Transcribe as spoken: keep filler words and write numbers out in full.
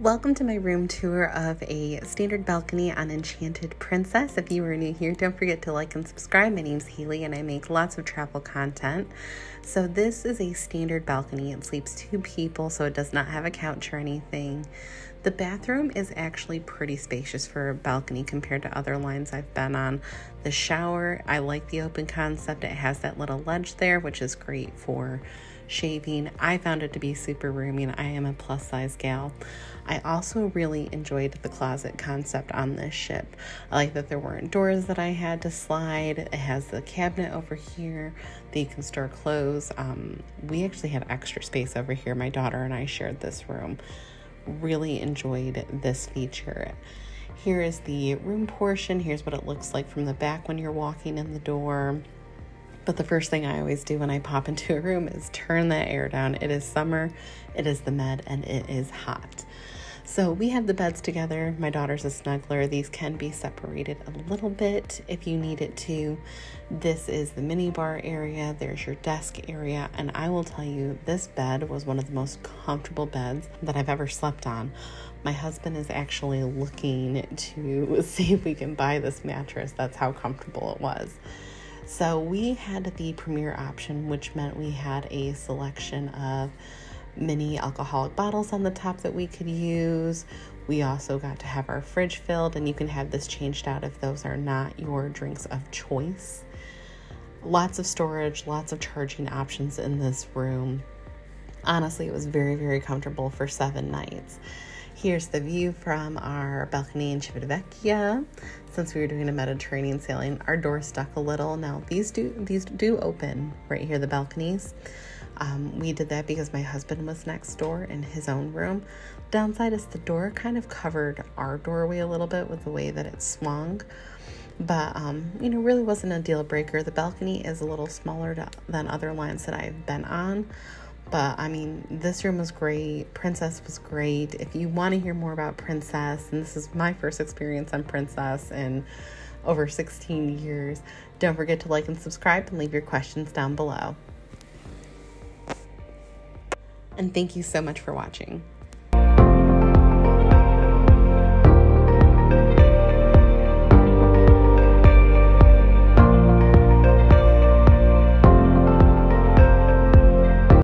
Welcome to my room tour of a standard balcony on Enchanted Princess. If you are new here, don't forget to like and subscribe. My name's Haley and I make lots of travel content. So this is a standard balcony. It sleeps two people, so it does not have a couch or anything. The bathroom is actually pretty spacious for a balcony compared to other lines I've been on. The shower, I like the open concept. It has that little ledge there, which is great for shaving. I found it to be super roomy and I am a plus size gal. I also really enjoyed the closet concept on this ship. I like that there weren't doors that I had to slide. It has the cabinet over here that you can store clothes. Um, we actually have extra space over here. My daughter and I shared this room. Really enjoyed this feature. Here is the room portion. Here's what it looks like from the back when you're walking in the door. But the first thing I always do when I pop into a room is turn that air down. It is summer, it is the Med, and it is hot. So we have the beds together. My daughter's a snuggler. These can be separated a little bit if you need it to. This is the mini bar area. There's your desk area. And I will tell you, this bed was one of the most comfortable beds that I've ever slept on. My husband is actually looking to see if we can buy this mattress. That's how comfortable it was. So we had the premier option, which meant we had a selection of mini alcoholic bottles on the top that we could use. We also got to have our fridge filled, and you can have this changed out if those are not your drinks of choice. Lots of storage, lots of charging options in this room. Honestly, it was very, very comfortable for seven nights. Here's the view from our balcony in Civitavecchia. Since we were doing a Mediterranean sailing, our door stuck a little. Now these do these do open right here, the balconies. Um, we did that because my husband was next door in his own room. Downside is the door kind of covered our doorway a little bit with the way that it swung. But, um, you know, really wasn't a deal breaker. The balcony is a little smaller to, than other lines that I've been on. But, I mean, this room was great. Princess was great. If you want to hear more about Princess, and this is my first experience on Princess in over sixteen years, don't forget to like and subscribe and leave your questions down below. And thank you so much for watching.